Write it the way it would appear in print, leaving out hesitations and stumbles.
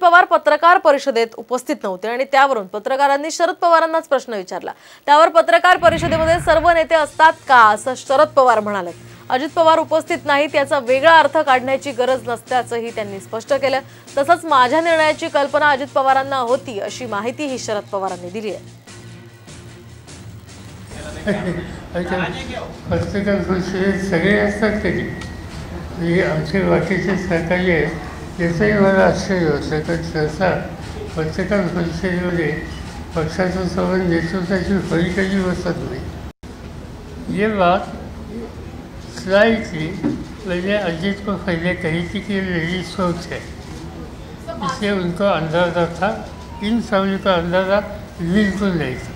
पवार पत्रकार परिषदेत उपस्थित नव्हते आणि त्यावरून पत्रकारांनी शरद पवारांनाच प्रश्न विचारला। त्यावर पत्रकार परिषदेमध्ये सर्व नेते असतात का असं शरद पवार म्हणाले। अजित पवार उपस्थित नाहीत याचा वेगळा अर्थ काढण्याची गरज नसल्याचंही त्यांनी स्पष्ट केलं। तसंच माझ्या निर्णयाची कल्पना अजित पवारांना होती अशी माहितीही शरद पवारांनी दिली आहे। याचाही मला आश्चर्य होतं कारण सहसा पत्रकार परिषदेमध्ये पक्षाचं सर्व नेतृत्वाची फळीकडी बसत नाही। ये बात स्लाइटली मैंने अजीत को पहले कही थी कि मेरी सोच है, इसलिए उनको अंदाज़ा था। इन सभी का अंदाज़ा बिल्कुल नहीं था।